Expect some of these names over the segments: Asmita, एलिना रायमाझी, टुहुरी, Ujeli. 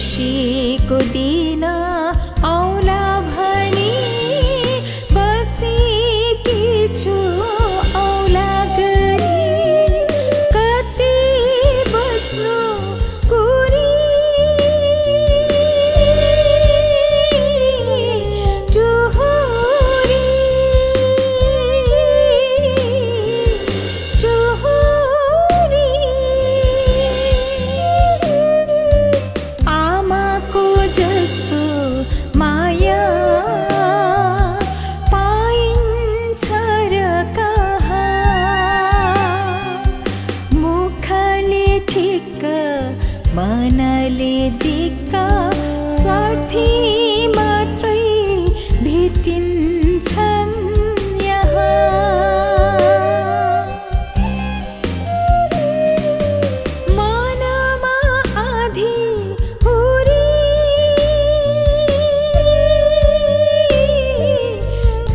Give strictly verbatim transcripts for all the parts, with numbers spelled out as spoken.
खुशी को दीना औला भनी बसी किछु औला गरी कति बस्नु कुरी जुहुरी जुहुरी मनले दिक्का स्वार्थी मात्रै भेटिन्छन् यहाँ मनमा आधी हुरी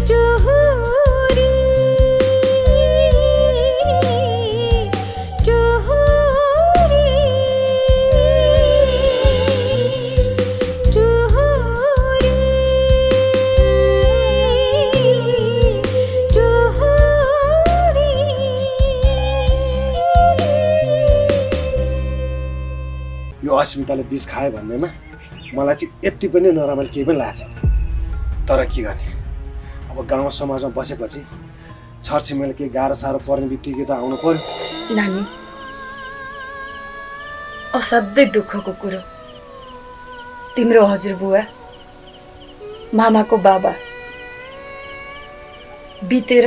जुहुरी जुहुरी अस्मिताले बीज खाए भन्दैमा मलाई चाहिँ यति पनि नराम्रो केही पनि लाग्छ तर के गर्ने अब गाउँ समाजमा बसेपछि छरछिमेकले के गाह्रो साह्रो पर्ने बित्तिकै त आउनु पर्यो नानी असाध्यै दुःखको कुरा तिम्रो हजुरबुवा मामाको बाबा बितेर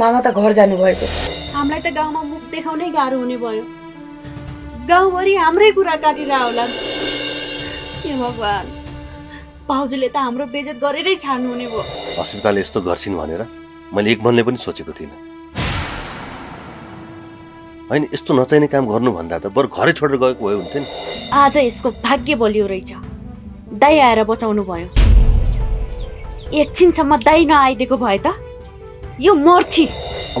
मामा त घर जानु भएको छ हामीलाई त गाउँमा मुख देखाउनै गाह्रो हुने भयो गाउँभरि हाम्रै कुरा काटिरा होला हे भगवान पाउजले त हाम्रो बेइज्जत गरेरै छाड्नु हुने भो अस्मिताले यस्तो गर्छिन् भनेर मैले एक मनले पनि सोचेको थिइन हैन यस्तो नचाहिने काम गर्नु भन्दा त बर घरै छोडेर गएको भए हुन्थ्यो नि आज यसको भाग्य बलियो रहेछ दाइ आएर बचाउनु भयो एकछिन सम्म दाइ नआइदिएको भए त यो मर्थी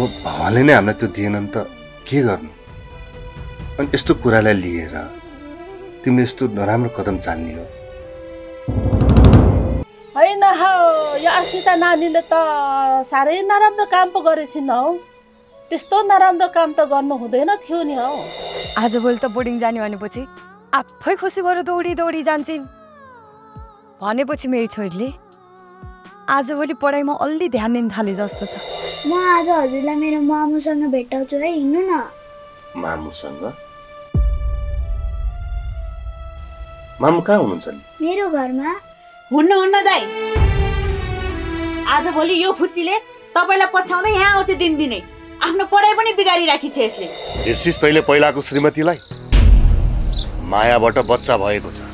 अब भले नै हामीलाई त्यो दिएन नि त के गर्नु अनि यस्तो कुरालाई लिएर तिमीले यस्तो नराम्रो कदम चाल्नियो हैन हो यो अस्मिता नानीले त सारै नराम्रो काम पो गरेछिन् हौ त्यस्तो नराम्रो काम त गर्नु हुँदैन थियो नि हौ आजभोलि त बोर्डिङ जाने भनेपछि आफै खुसी भएर दौडी दौडी जान्छिन् भनेपछि मेरो छोरीले आजभोलि पढाइमा अलि ध्यान दिन थाले जस्तो छ म आज हजुरलाई मेरो मामुसँग भेटाउँछु है हिँड्नु न मामुसँग मामु कहाँ हुनुहुन्छ नि मेरो घरमा हुन्न हुन्न दाइ आज भोलि यो फुच्चीले तपाईलाई पछ्याउँदै यहाँ आउँछ दिनदिनै आफ्नो पढाइ पनि बिगारी राखी छ यसले हेर्सिस तैले पहिलाको श्रीमतीलाई मायाबाट बच्चा भएको छ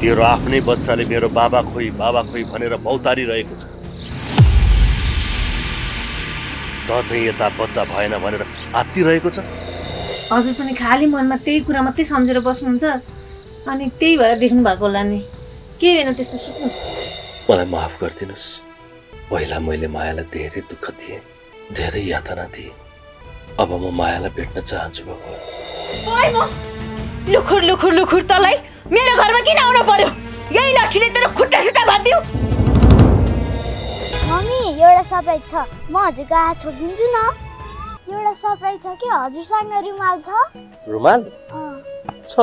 तेरो आफ्नै बच्चाले मेरो बाबा खोइ बाबा खोइ भनेर बौतारी रहेको छ त चाहिँ यता बच्चा भएन भनेर आत्ति रहेको छ हजुर पनि खाली मनमा त्यही कुरा मात्रै सम्झेर बस्नुहुन्छ अनि त्यही भएर देख्नु भएको होला नि के हैन त्यस्तो सुन्नु मलाई माफ गर्दिनुस् पहिला मैले मायालाई धेरै दुःख दिए धेरै यातना दिए अब म मायालाई भेट्न चाहन्छु भगवान ओइ म लुखुर लुखुर लुखुर तलाई मेरो घरमा किन आउन पर्यो यही लाठीले तेरो खुट्टा सुता भादियो मम्मी एउटा सरप्राइज छ म हजुरको हात छोड्दिन्छु न एउटा सरप्राइज छ के हजुरसँग रुमाल छ रुमाल छ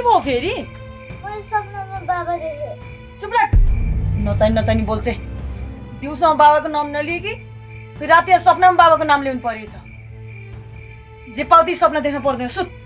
की वो फेरी? वो सब नाम बाबा दे दे। चुप रह। नचाई नचाई बोल से। दिवसों बाबा को नाम न लिएगी, फिर रात या सपना में बाबा को नाम लेने पड़ी था। जिपाउती सपना देखना पड़ते हैं। सुत।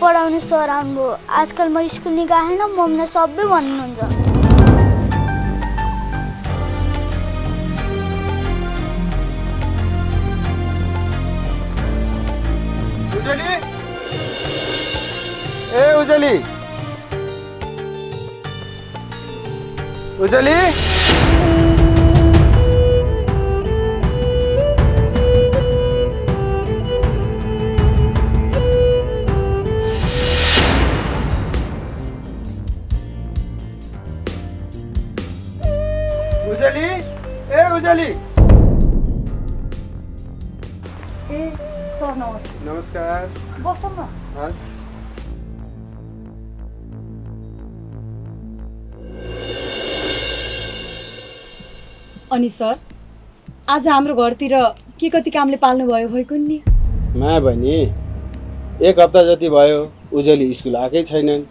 पढ़ाउने सर आउनु भयो आजकल म स्कुल नि गए हैन मम्मीले सबै भन्नुहुन्छ उजली ए उजली उजली अनि सर आज हाम्रो घरतिर के कति कामले पाल्नु भयो होइ कुन्नी माया बहिनी एक हप्ता जति भयो उजली स्कुल आकै छैनन्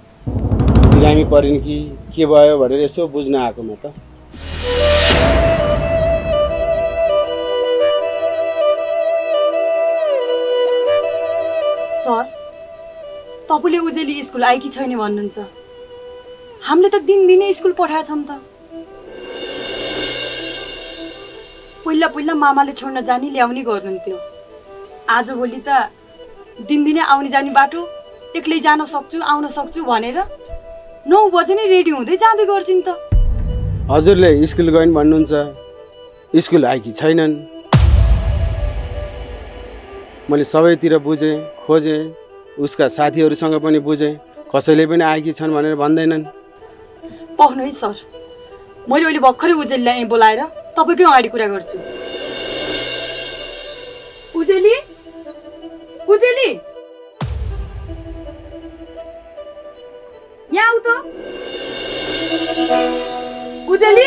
बिरामी परिन् कि के भयो भनेर यसो बुझ्न आको म त सर तपाईले उजली स्कुल आएकी छैन भन्नुहुन्छ हामीले त दिनदिनै स्कुल पठाएछौं त पहिला पहिला मामाले छोड्न जानी ल्याउने गर्नुहुन्थ्यो आज भोलि त दिनदिनै आउने जाने बाटो एक्लै जान सक्छु आउन सक्छु भनेर नौ बजे नै रेडी हुँदै जाँदै गर्छिन् त हजुरले स्कुल गइन भन्नुहुन्छ स्कुल आएकी छैनन् मैले सबैतिर बुझे खोजे उसका साथीहरुसँग पनि बुझे कसैले पनि आएकी छन् भनेर भन्दैनन् पक्नै सर मैले अहिले भर्खरै उजेललाई बोलाएर तपाईकै अगाडि कुरा गर्छु उजेली उजेली यहाँ आउ त उजेली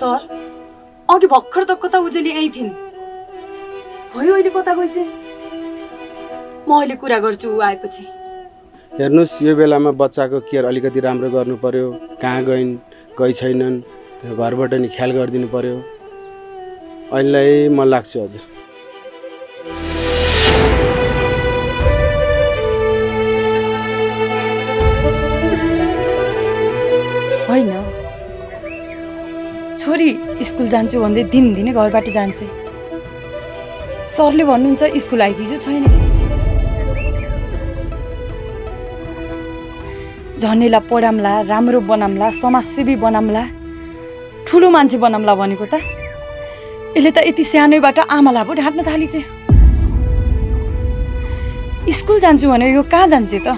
सर अघि भर्खर त कता उजेली यही थिइन् भयो अहिले कता गइछ म अहिले कुरा गर्छु उ आएपछि हेर्नुस् यो बेलामा बच्चाको केयर अलिकति राम्रो गर्नु पर्यो कहाँ गइन गइ छैनन् त्यो घरबाट नि ख्याल गरिदिनु पर्यो अहिले म लाग्छ हजुर हैन छोरी स्कुल जान्छु भन्दै दिनदिनै घरबाट जान्छ सरले भन्नुहुन्छ स्कुल आइकिजो छैन झनेला पढामला राम्रो बनामला समाजसेवी बनामला ठुलो मान्छे बनामला भनेको त यसले त यति सानैबाट आमालाई पो ढाट्न थालिछ स्कुल जान्छु भने यो कहाँ जान्छ त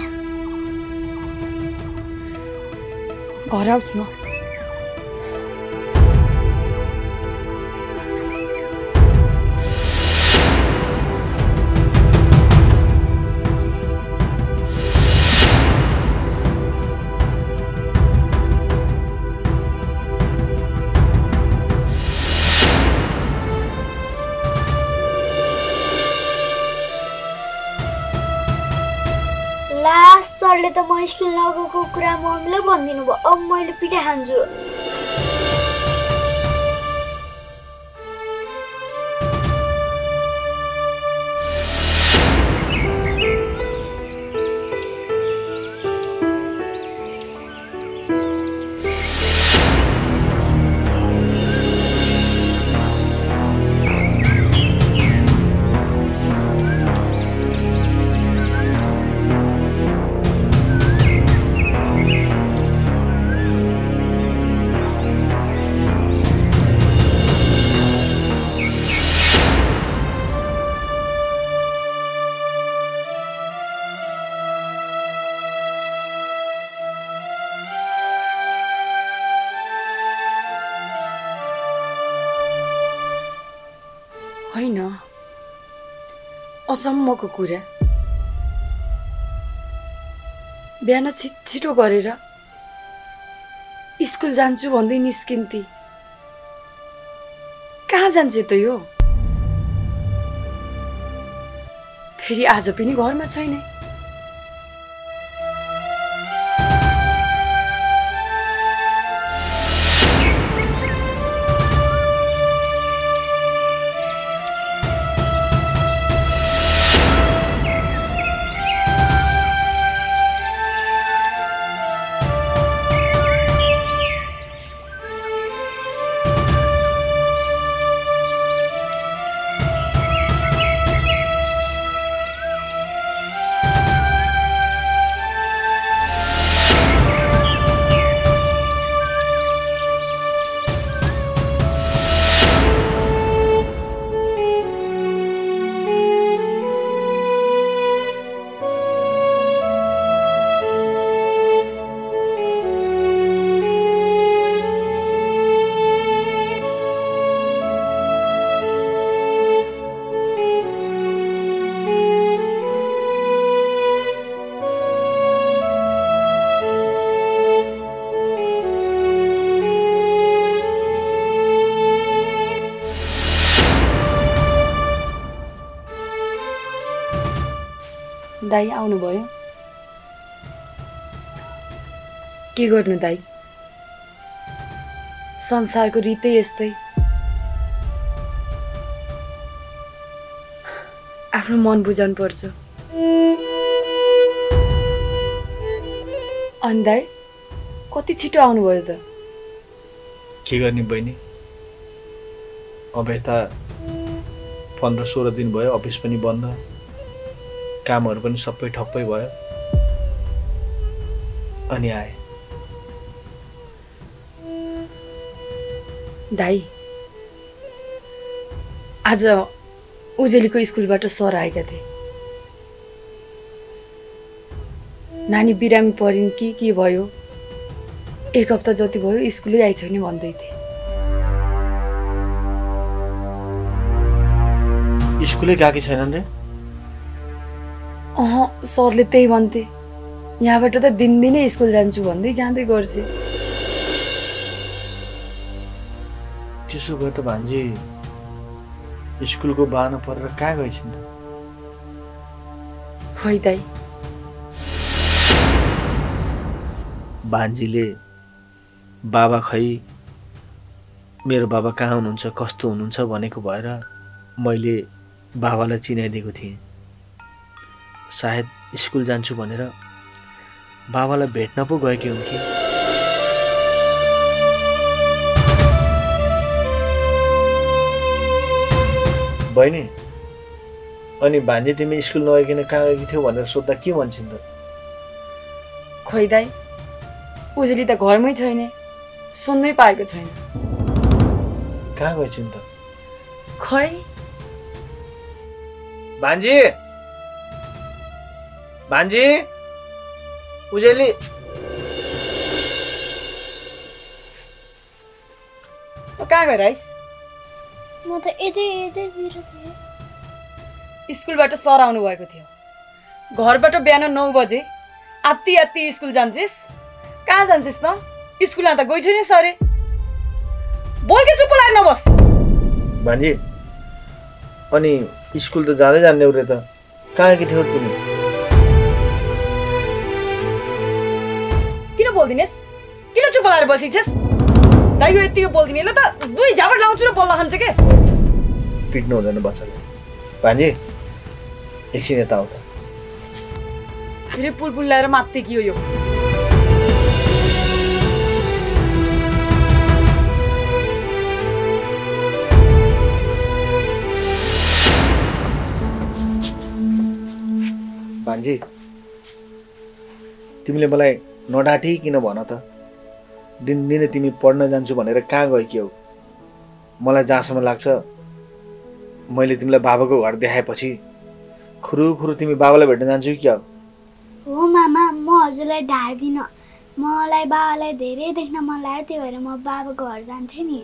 घर आउस् न सरले त म स्कुल नगएको कुरा मम्मीले भन्दिनु भयो अब मैले पिटे खान्छु अचम्म को कुरा बिहान छिटो गरेर स्कुल जान्छु भन्दै निस्किन्ती कहाँ जान्छे त यो फेरि आज पनि घरमा छैन दाई आउनु भयो के गर्नु दाई संसारको रीतै यस्तै आफ्नो मन बुझाउनु पर्छ अनि दाई कति छिटो आउनु भयो त के गर्ने बहिनी अब यता पन्ध्र सोह्र दिन भयो अफिस पनि बन्द कामहरु पनि सबै ठप्पै भयो अनि आए दाई आज उजेलीको स्कुलबाट सर आएका थिए नानी बिरामी परिन् कि के भयो एक हप्ता जति भयो स्कुलै आइ छैन भन्दै थिए स्कुलै गएकी छैनन् रे अह सरले त्यही भन्थे यहाँबाट त दिनदिनै स्कुल जान्छु भन्दै जाँदै गर्छे त्यसो भए त भान्जी स्कुलको बाहना परेर कहाँ गइछिन् त होइ दाइ भान्जीले बाबा खै मेरो बाबा कहाँ हुनुहुन्छ कस्तो हुनुहुन्छ भनेको भएर मैले बाबालाई चिनाइदिएको थिएँ सायद स्कुल जान्छु भनेर बाबालाई भेट्न पो गएकी हुन् कि बहिनी अनि भान्जी तिमी स्कुल नगइकन कहाँ गएकी थियौ भनेर सोध्दा के भन्छिन् त खोइ दाइ उजेली त घरमै छैन सुन्नै पाएको छैन कहाँ गइछिन् त खोइ भान्जी भान्जी उजेली कहाँ गएर आइस म त यतै यतै बिरा थिएँ स्कुलबाट सर आउनु भएको थियो घरबाट बिहान नौ बजे आत्ती आत्ती स्कुल जान्छिस् कहाँ जान्छिस् न स्कुलमा त गइ छैन सरे बोलके चुप लाग नबस भान्जी अनि स्कुल त जाँदै जान्यौ रे त कहाँ गएको थियौ तिमी बोल्दिनेस किन चुप लाएर बसिछस् दाइ यो यतिको बोल्दिने ल त दुई झाबड लाउँछु र बोल्न खान्छ के पिट्नु हुँदैन बच्चाले भान्जी एकछिन यता आऊ त फेरि पुलपुल लाएर मात्ते के हो यो भान्जी तिमीले मलाई नडाटी किन भन त दिनदिनै तिमी पढ्न जान्छु भनेर कहाँ गएकी हौ मलाई जहाँसम्म लाग्छ मैले तिमीलाई बाबाको घर देखाएपछि खुरु खुरु तिमी बाबालाई भेट्न जान्छौ कि हो मामा म हजुरलाई ढाड्दिन मलाई बाबालाई धेरै देख्न मन लाग्यो त्यही भएर म बाबाको घर जान्थे नि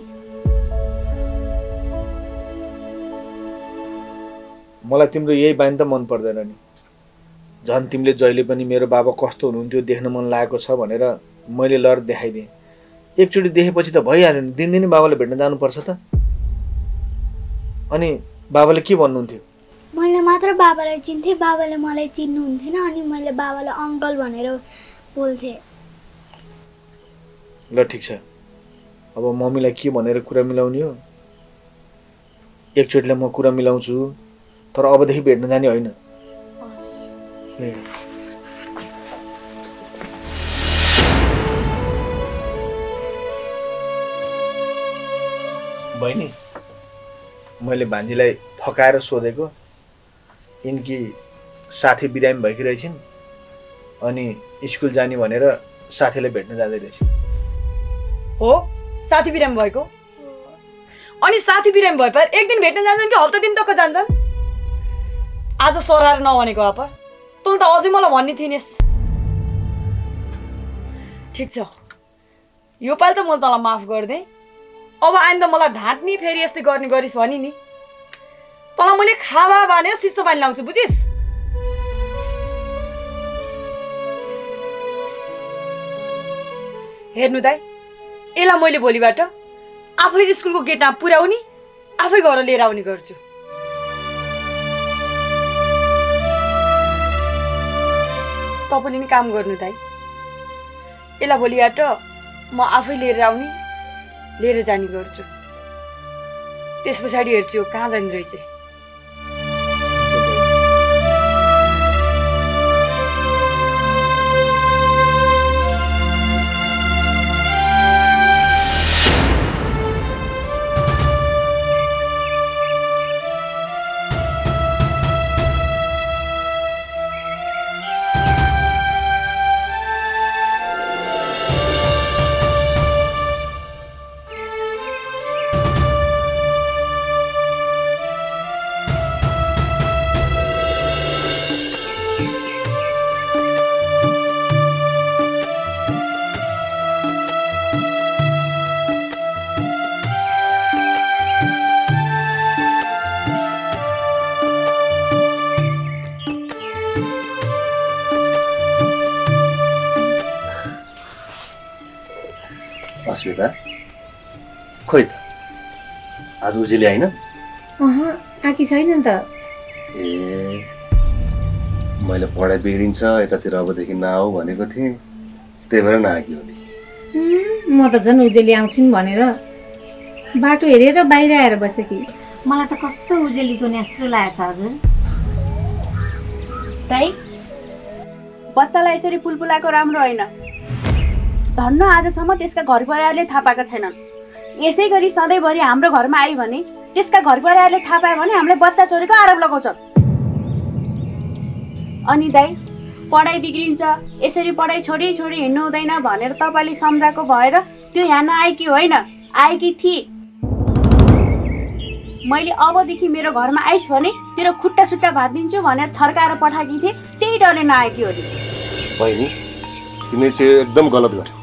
मलाई तिम्रो यही बानी त मन पर्दैन नि झन् तिमीले जहिले पनि मेरो बाबा कस्तो हुनुहुन्थ्यो देख्न मन लागेको छ भनेर मैले लर देखाइदिए एकचोटी देखेपछि त भइहाल्यो नि दिनदिनै बाबाले भेट्न जानु पर्छ त अनि बाबाले के भन्नुहुन्थ्यो मैले मात्र बाबालाई चिन्थे बाबाले मलाई चिन्नु हुन्थेन अनि मैले बाबालाई अंकल भनेर बोल्थे ल ठीक छ अब मम्मीलाई के भनेर कुरा मिलाउनु हो एकचोटीले म कुरा मिलाउँछु तर अब देखि भेट्न जाने होइन बहिनी मैले भान्जीलाई फकाएर सोधेको इनकी साथी बिरामी भएकी रहेछिन् अनि स्कुल जाने भनेर साथीले भेट्न जादै रहेछ हो साथी बिरामी भएको अनि साथी बिरामी भएपछि एक दिन भेट्न जान्छन् कि हप्ता दिन तक जान्छन् आज सोरार नभनेको आपा तँ त अझै मलाई भन्ने थिइनेस ठीक छ यो पाल त म तँलाई माफ गर्दै अब आइन्दा मलाई ढाट्नी फेरि यस्तै गर्ने गरिस् भनि नि तँलाई मैले खावा भने सिस्तो पानी लाउँछु बुझिस् हेर्नु दाइ एला मैले भोलिबाट आफै स्कुलको गेटमा पुर्याउनी आफै घर लिएर आउने गर्छु तपाईले नि काम गर्नु दाइ एला भोलिबाट म आफै लिएर आउने लेर जानी गर्छु त्यसपछि हेर्छु कहाँ जान रहेछ अस्मिता खोइ त आज उजेली आइन अह आकी छैन नि त ए मैले पढाइ बिग्रिन्छ यतातिर अबदेखि नआऊ भनेको थिए त्यही भएर नआकी हो नि म त झन् उजेली आउँछिन् भनेर बाटो हेरेर बाहिर आएर बसेकी मलाई त कस्तो उजेलीको न्यास्रो लागेछ हजुर दाइ बच्चालाई यसरी पुलपुलाको राम्रो हैन धन्न आजसम्म त्यसका घरपरिवारले थाहा पाएको छैनन् यसै गरी सधैँभरि हाम्रो घरमा आयो भने त्यसका घरपरिवारले थाहा पायो भने हामीलाई बच्चा चोरीको आरोप लगाउँछन् अनि दाइ पढाइ बिग्रिन्छ यसरी पढाइ छोडी छोडी हिँड्नु हुँदैन भनेर तपाईले सम्झाएको भएर त्यो यहाँ नआएकी होइन आएकी थिए मैले अबदेखि मेरो घरमा आइस् भने तेरो खुट्टा सुट्टा भादिन्छु भनेर थर्काएर पठाएकी थिए त्यही डरले नआएकी हो नि बहिनी तिमीले चाहिँ एकदम गलत गर्यौ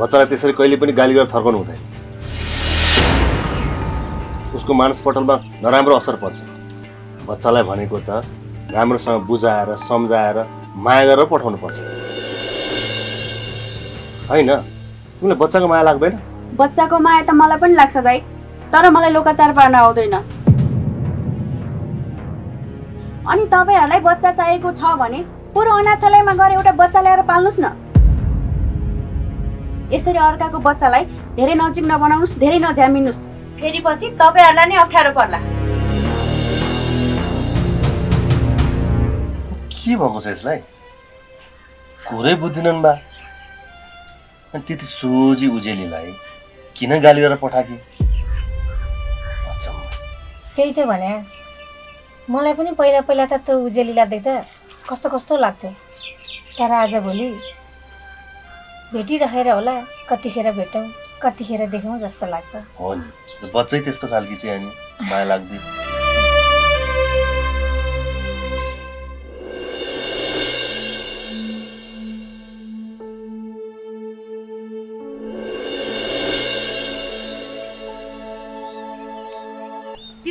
बच्चालाई त्यसरी कहिले पनि गाली गरेर थर्काउनु हुँदैन उसको मानसपटलमा नराम्रो असर पर्छ बच्चालाई भनेको त राम्रोसँग बुझाएर सम्झाएर माया गरेर पठाउनु पर्छ हैन तिमीलाई बच्चाको माया लाग्दैन बच्चाको माया त मलाई पनि लाग्छ दाइ तर मलाई लोकाचार पार्न आउँदैन अनि तपाईहरुलाई बच्चा चाहिएको छ भने पुरो अनाथालयमा गएर एउटा बच्चा ल्याएर पाल्नुस् न यसरी अर्काको बच्चालाई धेरै नजिक नबनाउनुस् धेरै नझ्यामिनुस् फेरि पछि तपाईहरुलाई नै अप्ठ्यारो पर्ला के भएको छ यसलाई कुरै बुझ्दिनन् बा अनि त्यति सोझी उजेलीलाई किन गाली गरेर पठाकी अचम्म त्यही त भने मलाई पनि पहिला पहिला त त्यो उजेलीलाई देख्दा कस्तो कस्तो लाग्थ्यो तर आज भोलि भेटिरहेर होला कतिखेर भेटौं कतिखेर देखौं जस्तो लाग्छ हो नि बच्चै त्यस्तो खालकी चाहिँ अनि माया लाग्दै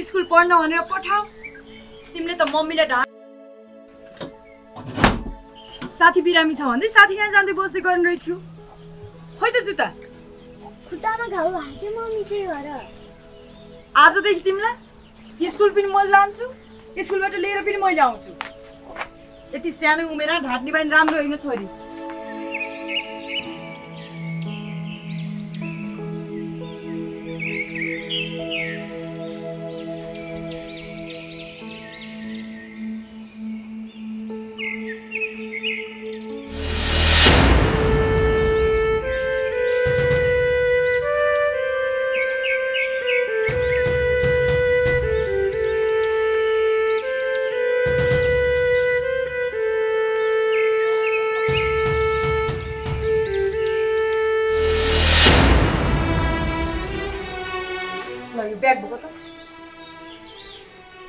स्कुल पढ्न भनेर पठाऊ तिमले त मम्मीले ढा साथी बिरामी छ भन्दै साथी कहाँ जान्दै बस्दै गर्न रहिछु खोइ त जुता खुट्टामा घाउ लाग्यो मम्मी के भर आज देखि तिमला स्कुल पनि म लान्छु स्कुलबाट लिएर पनि म ल्याउँछु यति सानै उमेरमा ढाड्नी पनि राम्रो होइन छोरी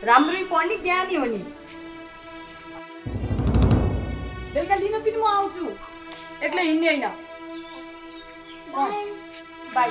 राम्रै पढ्ने ज्ञानी हो नि बेलका लिन पनि म आउँछु एक्लै हिँड्ने हैन बाइ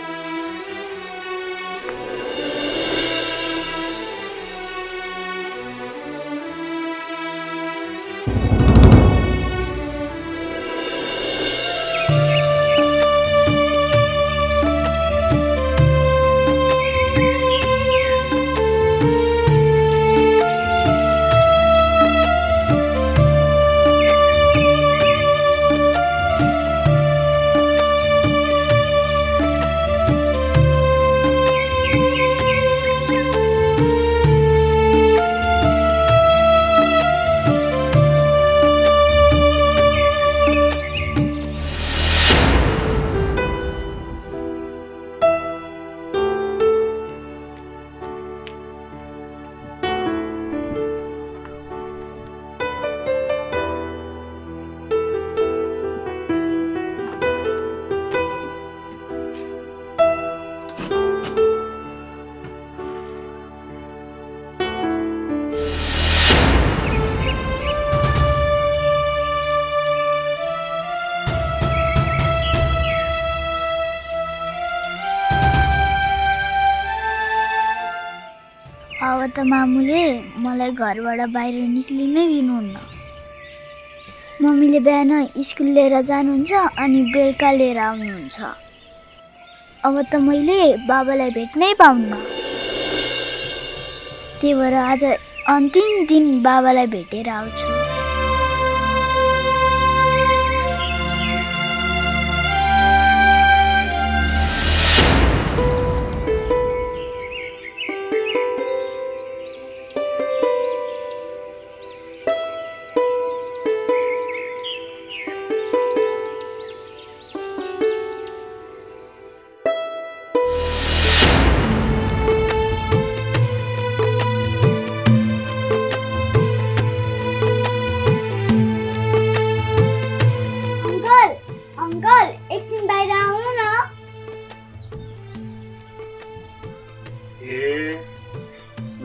त मामुले मलाई घरबाट बाहिर निक्लिनै दिनुहुन्न मम्मीले बिहान स्कुल लिएर जानुहुन्छ अनि बेलुका लिएर आउनुहुन्छ अब त मैले बाबालाई भेट्नै पाउन्न त्यही भएर आज अन्तिम दिन बाबालाई भेटेर आउँछु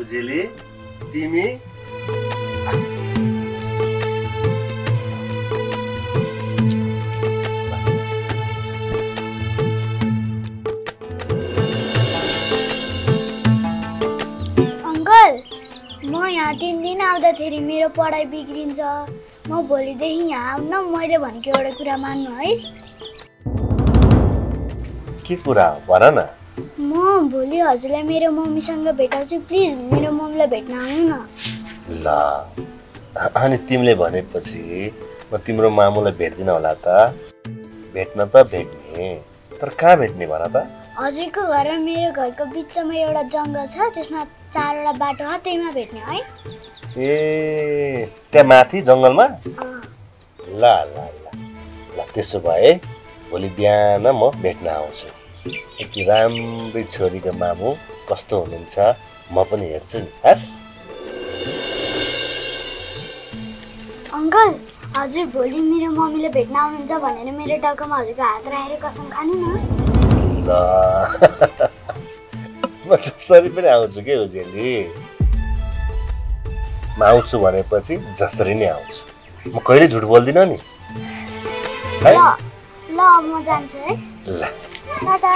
Ujeli, Timi. Uncle, ma yaha tin din aauda theri mero padhai bigrincha. Ma bholi dekhi yaha auna maile bhaneko euta कुरा मान्नु है के कुरा भन न म भोलि हजुरलाई मेरो मम्मीसँग भेटाउँछु प्लिज मेरो मम्मीलाई भेट्न आउनु न ल अनि तिमीले भनेपछि म तिम्रो मामुलाई भेट्दिन होला त भेट्न त भेट्ने तर कहाँ भेट्ने भन त हजुरको घर र मेरो घरको बीचमा एउटा जंगल छ त्यसमा चारवटा बाटो छ त्यहीमा भेट्ने है ए त्यहाँ माथि जंगलमा ल ल ल त्यसो भए भोलि बिहान म भेट्न आउँछु एक राम्रै छोरीको मामु कस्तो हुनुहुन्छ म पनि हेर्छु नि हस् अंकल हजुर भोलि मेरो मम्मीले भेट्न आउनुहुन्छ भनेर मेरो टाउकोमा हजुरको हात राखेर कसम खानु न ल म जसरी पनि आउँछु के उजेली म आउँछु भनेपछि जसरी नै आउँछु म कहिले झुट बोल्दिन नि है ल म जान्छु है ल टाटा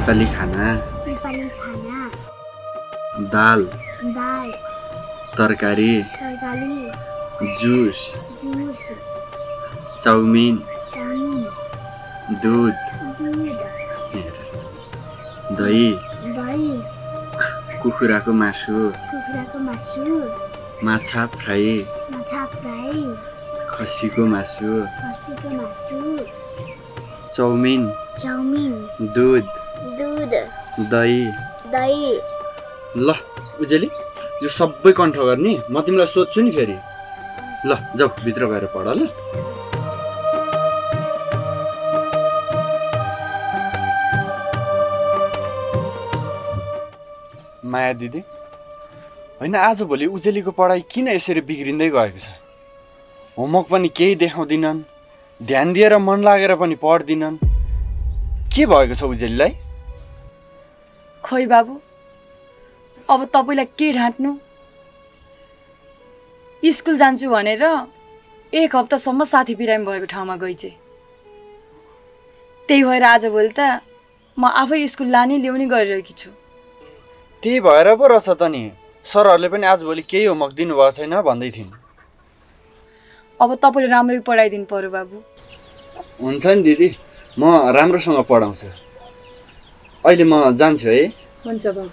नेपाली खाना नेपाली खाना दाल दाल तरकारी तरकारी जूस जूस चाउमीन चाउमीन दूध दूध दही दही कुखुराको मासु कुखुराको मासु माछा फ्राई माछा फ्राई खसीको मासु खसीको मासु चाउमिन चाउमिन दूध दूध दही दही ल उजेली यो सबै कण्ठ गर्ने म तिमीलाई सोध्छु नि फेरि ल जाऊ भित्र गएर पढ ल माया दिदी हैन आज भोलि उजेलीको पढाइ किन यसरी बिग्रिन्दै गएको छ होमवर्क पनि केही देखाउँदिनन् ध्यान दिएर मन लागेर पनि पढ्दिनन् के भएको छ उजेलीलाई खोइ बाबु अब तपाईलाई के ढाट्नु स्कुल जान्छु भनेर एक हप्तासम्म साथी बिरामी भएको ठाउँमा गइचे त्यही भएर आज भोलि त म आफै स्कुल लानी ल्याउने गरिरहेकी छु त्यही भएर पो रस त नि सरहरुले पनि आज भोलि केही होमवर्क दिनु भएको छैन भन्दै थिइन अब तपाईले राम्ररी पढाइदिनु पर्यो बाबु हुन्छ नि दिदी म राम्रोसँग पढाउँछु अहिले म जान्छु है हुन्छ बाबु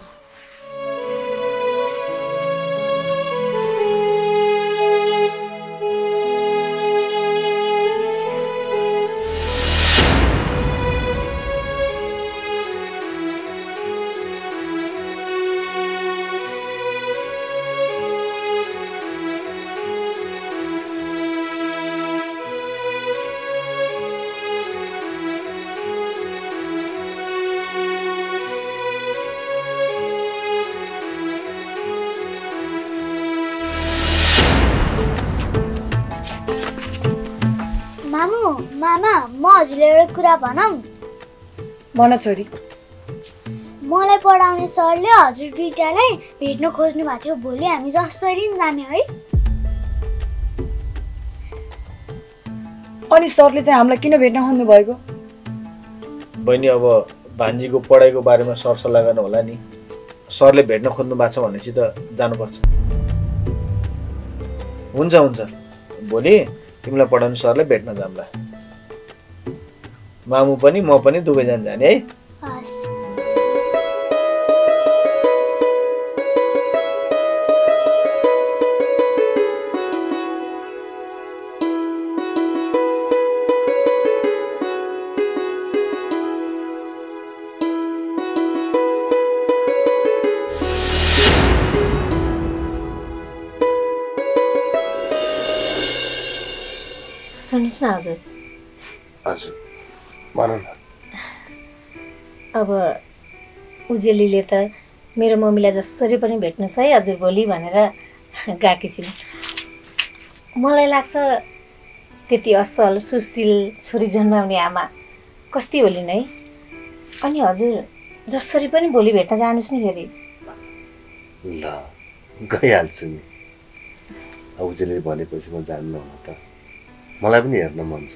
कुरा भनम भन छोरी मलाई पढाउने सरले हजुर दुईटालाई भेट्न खोज्नु भएको थियो भोलि हामी जसरी जाने है अनि सरले चाहिँ हामीलाई किन भेट्न खोज्नु भएको बहिनी अब भान्जीको पढाइको बारेमा सर सल्लाह गर्न होला नि सरले भेट्न खोज्नु भएको छ भनेपछि त जानुपर्छ हुन्छ हुन्छ भोलि तिमीलाई पढाउने सरले भेट्न जामला मामु पनि म पनि दुवैजना जाने है हस सुनिस् न हजुर हजुर अब उजेलीले त मेरो मम्मीलाई जसरी पनि भेट्नुस् है हजुर भोलि भनेर गएकी छिन् मलाई लाग्छ त्यति असल सुशील छोरी जन्माउने आमा कस्ती होलिन् है अनि हजुर जसरी पनि भोलि भेट्न जानुस् नि फेरि ल गइहाल्छु नि उजेलीले भनेपछि म जान्नु हो त मलाई पनि हेर्न मन छ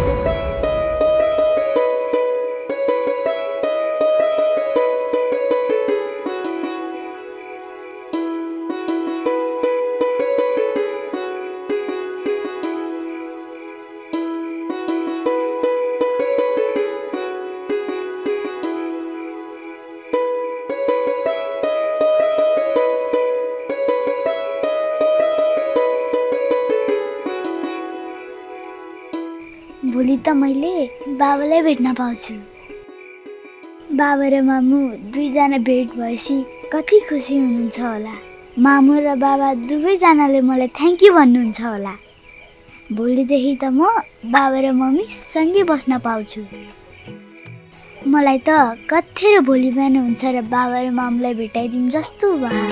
मैले बाबालाई भेट्न पाउँछु बाबा र मामु दुईजना भेट भएपछि कति खुसी हुनुहुन्छ होला मामु र बाबा दुवैजनाले मलाई थ्यांक यू भन्नुहुन्छ होला भोलिदेखि त म बाबा र मम्मी सँगै बस्न पाउँछु मलाई त कत्तेर भोलि बिहान हुन्छ र बाबा र मामुलाई भेटाइदिउँ जस्तो भयो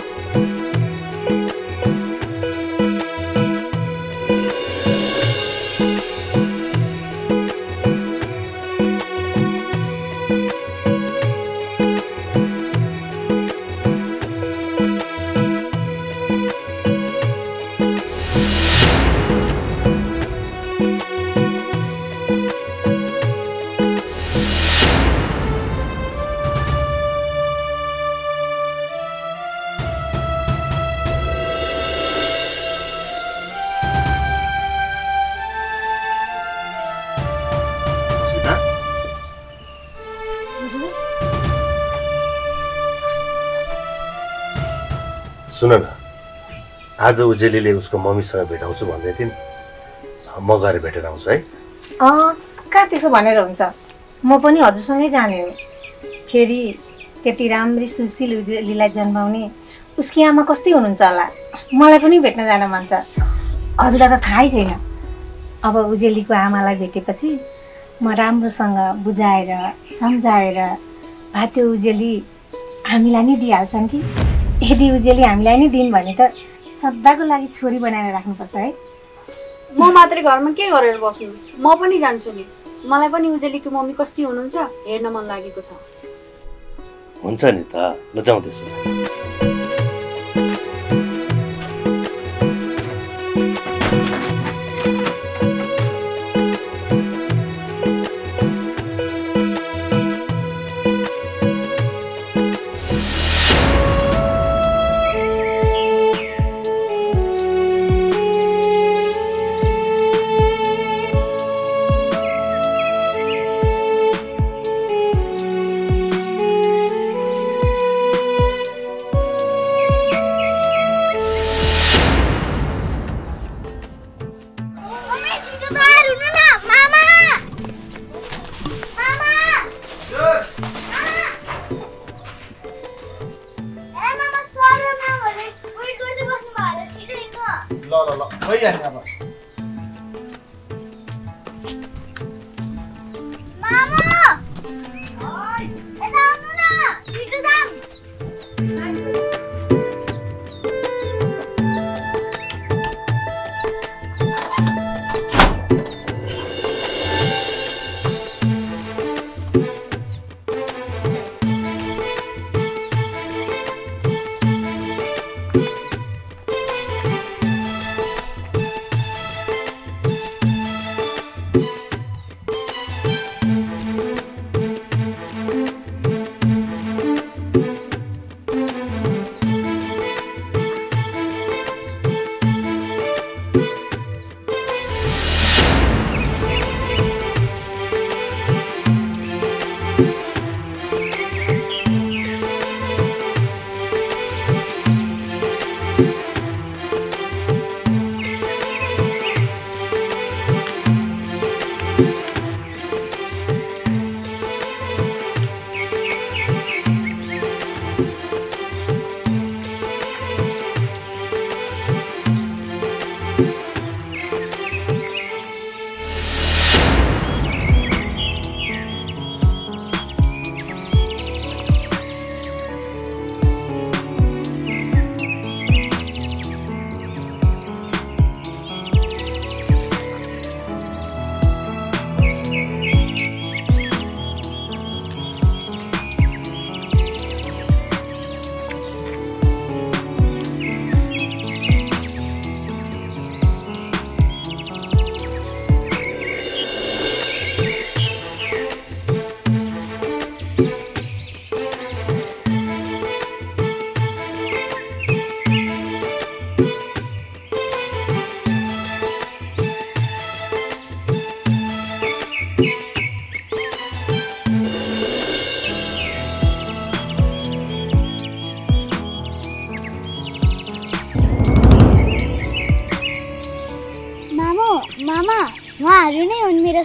सुन न आज उजेलीले उसको मम्मीसँग भेटाउँछु भन्दै थिन म गएर भेटेर आउँछु है अ का त्यसो भनेर हुन्छ म पनि हजुरसँगै जाने हो फेरि त्यति राम्री सुशील उजेलीलाई जन्माउने उसकी आमा कस्तै हुनुहुन्छ होला मलाई पनि भेट्न जान मन छ हजुरलाई त थाहै छैन अब उजेलीको आमालाई भेटेपछि म राम्रोसँग बुझाएर सम्झाएर भाते उजेली हामीलाई नि दिइहाल्छन् कि यदि उजेली हामीलाई नि दिन भने त सदाको लागि छोरी बनाएर राख्नु पर्छ है म मात्रै घरमा के गरेर बस्नु म पनि जान्छु नि मलाई पनि उजेलीको मम्मी कस्ती हुनुहुन्छ हेर्न मन लागेको छ हुन्छ नि त लजाउँदैछ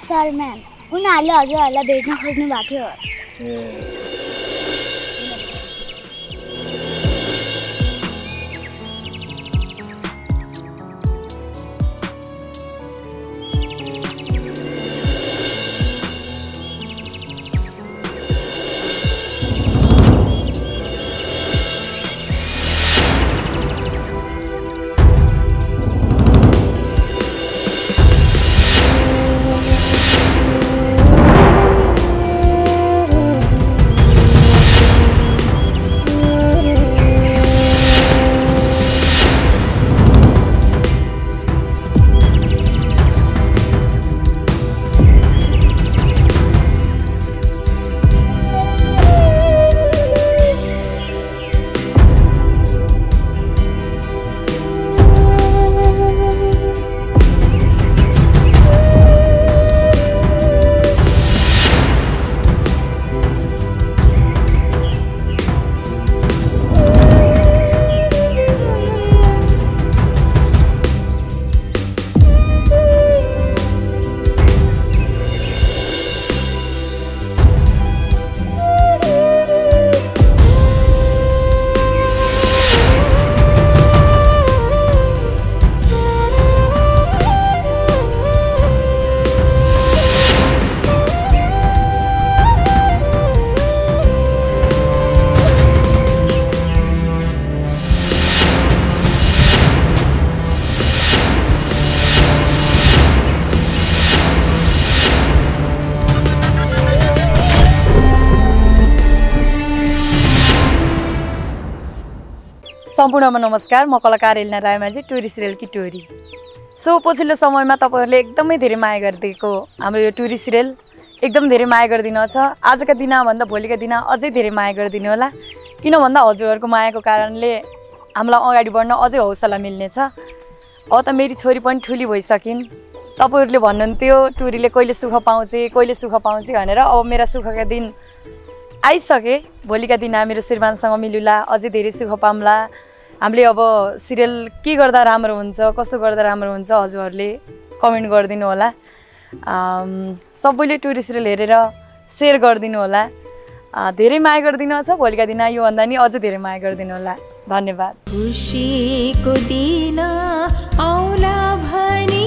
सर मैम उनीहरुले हजुरहरुलाई भेट्न खोज्नु भएको थियो सम्पूर्णमा नमस्कार म कलाकार एलिना रायमाझी टुरिस्ट रेल की टोरी सो पछिल्लो समयमा तपाईहरुले एकदमै धेरै माया गर्दिएको हाम्रो यो टुरिस्ट रेल एकदम धेरै माया गर्दिनुछ आजका दिन भन्दा भोलिका दिन अझै धेरै माया गर्दिनु होला किन भन्दा हजुरहरुको मायाको कारणले हामीलाई अगाडि बढ्न अझै हौसला मिल्ने छ अ त मेरी छोरी पनि ठुली भइसकिन तपाईहरुले भन्नुहुन्थ्यो टुरीले कहिले सुख पाउँछे कहिले सुख पाउँछे भनेर अब मेरो सुखका दिन आइसके भोलिका दिन मेरो श्रीमानसँग मिलुला अझै धेरै सुख पामला हामीले अब सिरियल के गर्दा राम्रो हुन्छ कस्तो गर्दा राम्रो हुन्छ हजुरहरुले कमेन्ट गर्दिनु होला सबैले टुरिस्ट रेल हेरेर शेयर गर्दिनु होला धेरै माया गर्दिनु छ भोलिका दिन यो भन्दा नि अझै धेरै माया गर्दिनु होला धन्यवाद खुशीको दिन आउला भनी